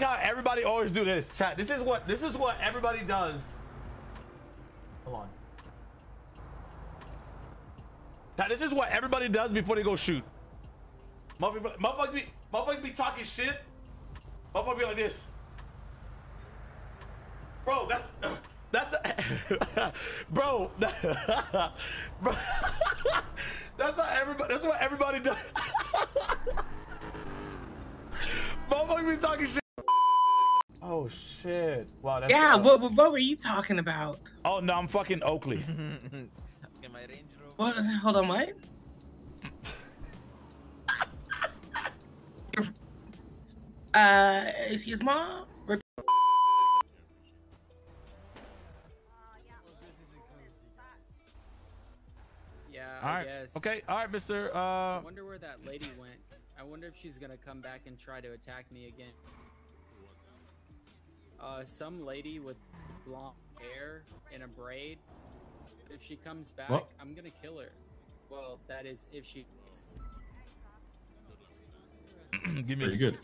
like how everybody always do this, chat. This is what everybody does. Hold on. Chat, this is what everybody does before they go shoot. Motherfuckers be talking shit. Motherfuckers be like this. Bro, that's bro, bro. That's what everybody does. Motherfuckers be talking shit. Oh shit! Wow. That's yeah. What were you talking about? Oh no, I'm fucking Oakley. What? Hold on, what? Is he his mom? Yeah, all right. Guess. Okay, all right, Mr. I wonder where that lady went. I wonder if she's gonna come back and try to attack me again. Some lady with blonde hair in a braid. If she comes back, what? I'm gonna kill her. Well, that is if she. Give me pretty good.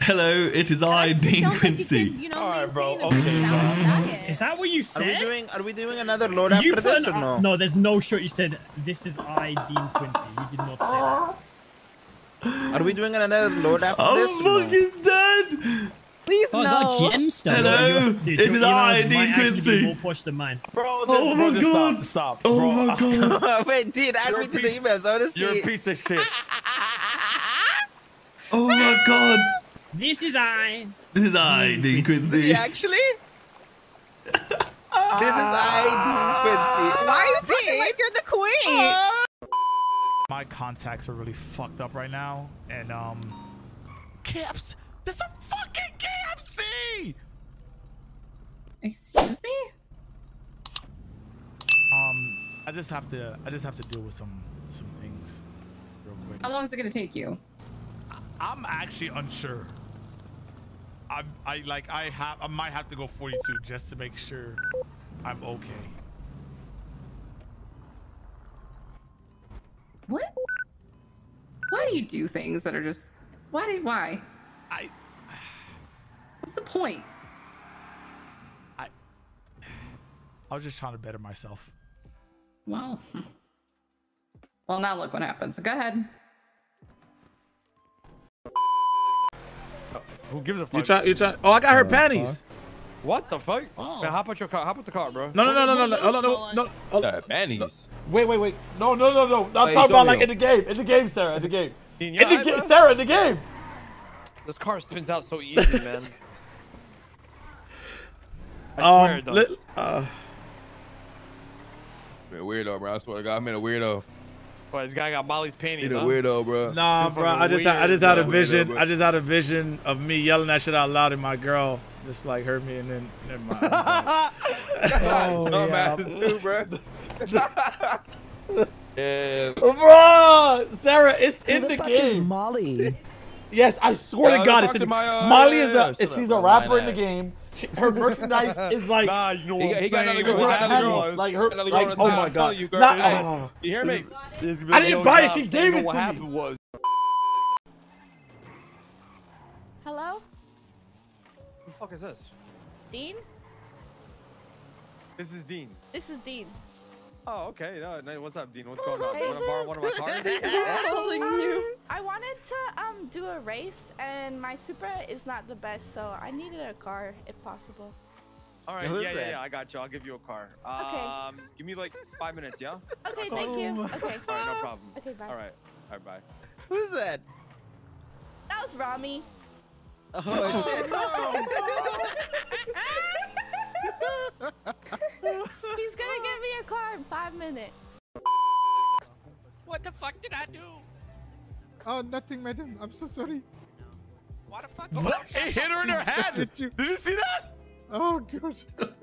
Hello, it is I, Dean Quincy. Like all right, bro. Okay, is that what you said? Are we doing another load after this or no? No, there's no shot. You said this is I, Dean Quincy. You did not say that. Are we doing another load after this? I'm fucking dead. Please no. Hello, dude, it is I, Dean Quincy. More push than mine. Bro, this oh my god. Stop. Oh bro. My god. Wait, dude, add me to the emails. Honestly, you're a piece of shit. Oh my god. This is I, Dean Quincy. Actually? This is I, Dean Quincy. Why are you talking like you're the queen? My contacts are really fucked up right now. And, KFC. There's a fucking KFC! Excuse me? I just have to deal with some things real quick. How long is it gonna take you? I'm actually unsure. I might have to go 42 just to make sure I'm okay. What? Why do you do things that are just why? What's the point? I was just trying to better myself. Well. Well, now look what happens. Go ahead. Who gives a fuck? You try. Oh, I got her panties. What the fuck? Oh. Man, hop out your car. Hop out the car, bro. No. Panties. Wait. No. I'm talking about like in the game. Sarah. In the game. This car spins out so easy, man. I swear it does. I'm a weirdo, bro. I swear to God, I'm a weirdo. But this guy got Molly's panties. He's a weirdo, bro. Nah, bro. I just had a vision of me yelling that shit out loud at my girl. Just like hurt me and then never mind. Bro. Yeah. Bro, Sarah, it's in the game. Is Molly. Yes, I swear to God, it's in Molly she's a rapper in the game. Her merchandise is like, nah, you know what I'm saying? Like, oh my God. You hear me? I didn't buy it, she gave it to me. Hello? Who the fuck is this? Dean? This is Dean. Oh, okay. No, what's up, Dean? What's going on? You want to borrow one of my cars? I wanted to do a race, and my Supra is not the best, so I needed a car if possible. All right, yeah, I got you. I'll give you a car. Okay. Give me like 5 minutes, yeah? Okay, thank you. Okay. All right, no problem. Okay, bye. All right, bye. Who's that? That was Rami. Oh shit! No. He's gonna give me a car in 5 minutes. What the fuck did I do? Oh, nothing, madam. I'm so sorry. What the fuck? Oh, it hit her in her head. Did you see that? Oh god.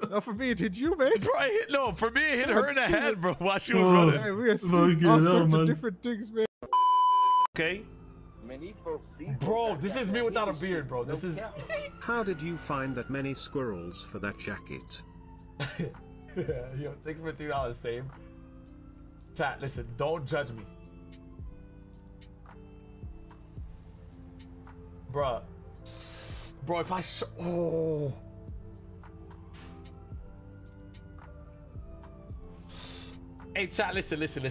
No, for me it hit you, man. Bro, it hit her in the head, bro. While she was running. Man, we are seeing all sorts of different things, man. Okay. Bro, this is me without a beard, bro. This is. How did you find that many squirrels for that jacket? Yo, thanks for $3 save. Chat, listen, don't judge me. Bruh. Bro, if I saw... Oh. Hey, chat, listen. Listen.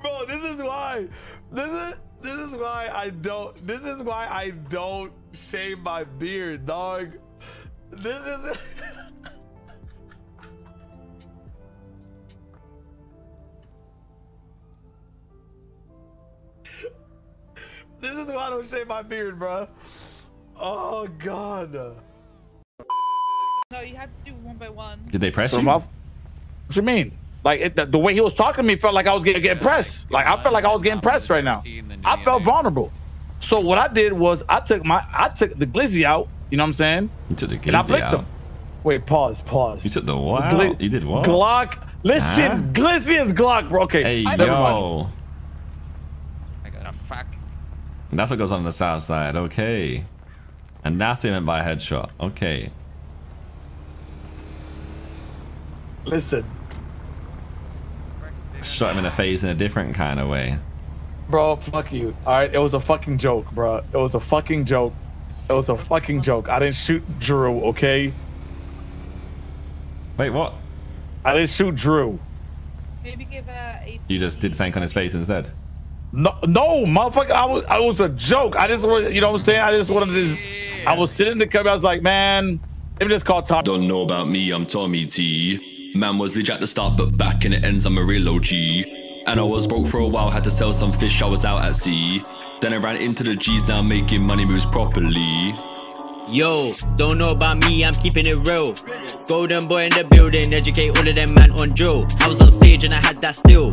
Bro, this is why I don't shave my beard, dog. This is this is why I don't shave my beard, bro. Oh God. No, you have to do one by one. Did they press you? What you mean? Like the way he was talking to me felt like I was getting pressed. Like I felt like I was getting pressed right now. I felt vulnerable. So what I did was I took the Glizzy out. You know what I'm saying? You took the Glizzy out. Wait, pause. You took the what? You did what? Glock. Listen, huh? Glizzy is Glock, bro. Okay. Hey, yo. I got a fuck. That's what goes on the south side. Okay. And that's even by headshot. Okay. Listen. Shot him in the face in a different kind of way. Bro, fuck you. Alright, it was a fucking joke, bro. It was a fucking joke. I didn't shoot Drew, okay? Wait, what? I didn't shoot Drew. Maybe give a... You just did something on his face instead. No, motherfucker. I was a joke. I just wanted, you know what I'm saying? I just wanted to just... I was sitting in the cubby. I was like, man, let me just call Tommy. Don't know about me, I'm Tommy T. Man was legit at the start, but back in the ends, I'm a real OG. And I was broke for a while, had to sell some fish, I was out at sea. Then I ran into the G's, now making money moves properly. Yo, don't know about me, I'm keeping it real. Golden boy in the building, educate all of them man on drill. I was on stage and I had that still.